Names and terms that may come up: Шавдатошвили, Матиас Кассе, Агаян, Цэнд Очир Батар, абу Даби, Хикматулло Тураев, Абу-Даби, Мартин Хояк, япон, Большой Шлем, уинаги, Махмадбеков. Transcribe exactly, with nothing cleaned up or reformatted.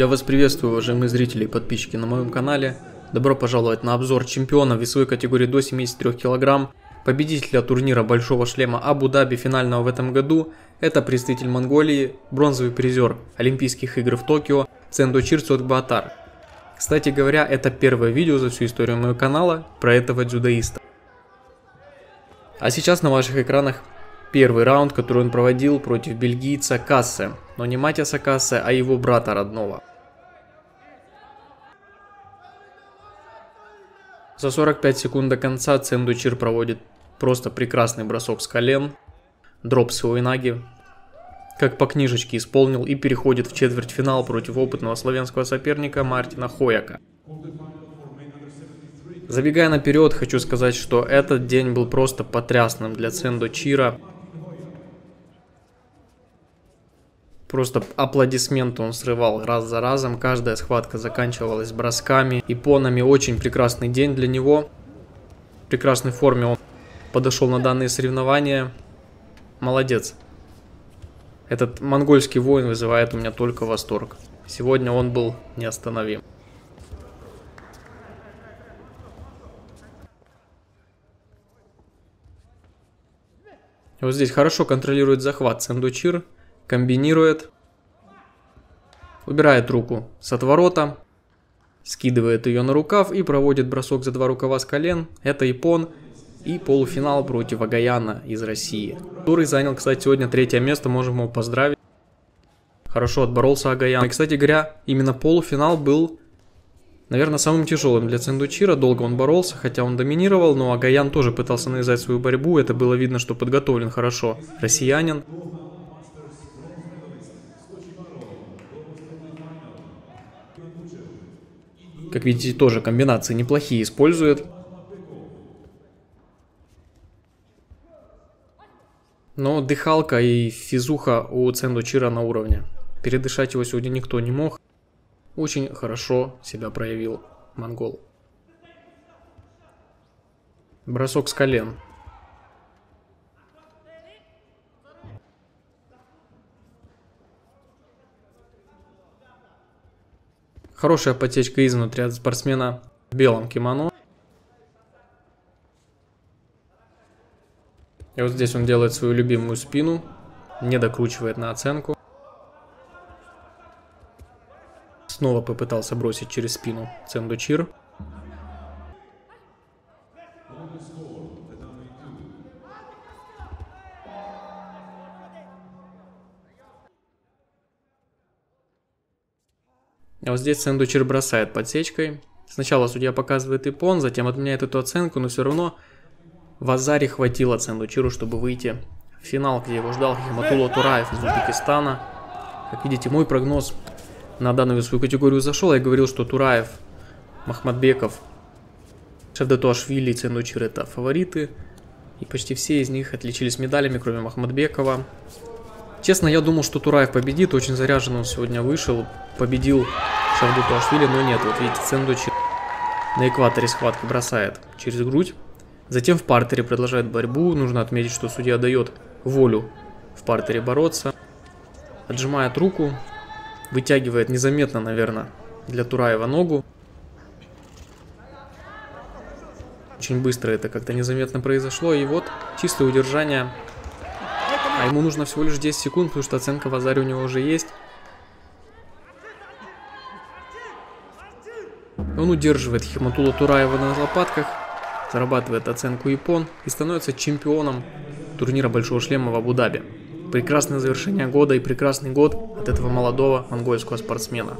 Я вас приветствую, уважаемые зрители и подписчики на моем канале. Добро пожаловать на обзор чемпиона весовой категории до семидесяти трёх килограмм, победителя турнира Большого Шлема Абу Даби финального в этом году. Это представитель Монголии, бронзовый призер Олимпийских игр в Токио Цэнд Очир Батар. Кстати говоря, это первое видео за всю историю моего канала про этого дзюдоиста. А сейчас на ваших экранах первый раунд, который он проводил против бельгийца Кассе, но не Матиаса Кассе, а его брата родного. За сорок пять секунд до конца Цэнд Очир проводит просто прекрасный бросок с колен, дроп с уинаги, как по книжечке исполнил, и переходит в четвертьфинал против опытного славянского соперника Мартина Хояка. Забегая наперед, хочу сказать, что этот день был просто потрясным для Цэнда Очира. Просто аплодисменты он срывал раз за разом, каждая схватка заканчивалась бросками и понами. Очень прекрасный день для него. В прекрасной форме он подошел на данные соревнования. Молодец. Этот монгольский воин вызывает у меня только восторг. Сегодня он был неостановим. И вот здесь хорошо контролирует захват Цэнд Очир. Комбинирует, убирает руку с отворота, скидывает ее на рукав и проводит бросок за два рукава с колен. Это япон и полуфинал против Агаяна из России, который занял, кстати, сегодня третье место, можем его поздравить. Хорошо отборолся Агаян. И, кстати говоря, именно полуфинал был, наверное, самым тяжелым для Цэнд Очира. Долго он боролся, хотя он доминировал, но Агаян тоже пытался навязать свою борьбу. Это было видно, что подготовлен хорошо россиянин. Как видите, тоже комбинации неплохие использует. Но дыхалка и физуха у Цэнд Очира на уровне. Передышать его сегодня никто не мог. Очень хорошо себя проявил монгол. Бросок с колен. Хорошая подсечка изнутри от спортсмена в белом кимоно. И вот здесь он делает свою любимую спину, не докручивает на оценку. Снова попытался бросить через спину Цэнд Очир. А вот здесь Цэнд Очир бросает подсечкой. Сначала судья показывает япон, затем отменяет эту оценку, но все равно в азаре хватило Цэнд Очиру, чтобы выйти в финал, где его ждал Хикматулло Тураев из Узбекистана. Как видите, мой прогноз на данную весовую категорию зашел. Я говорил, что Тураев, Махмадбеков, Шавдатошвили и Цэнд Очир — это фавориты. И почти все из них отличились медалями, кроме Махмадбекова. Честно, я думал, что Тураев победит, очень заряжен он сегодня вышел, победил Шавдатошвили, но нет. Вот видите, Цэнд Очир на экваторе схватки бросает через грудь, затем в партере продолжает борьбу. Нужно отметить, что судья дает волю в партере бороться, отжимает руку, вытягивает незаметно, наверное, для Тураева ногу. Очень быстро это как-то незаметно произошло, и вот чистое удержание. А ему нужно всего лишь десять секунд, потому что оценка в азаре у него уже есть. Он удерживает Хикматулло Тураева на лопатках, зарабатывает оценку япон и становится чемпионом турнира Большого Шлема в Абу-Даби. Прекрасное завершение года и прекрасный год от этого молодого монгольского спортсмена.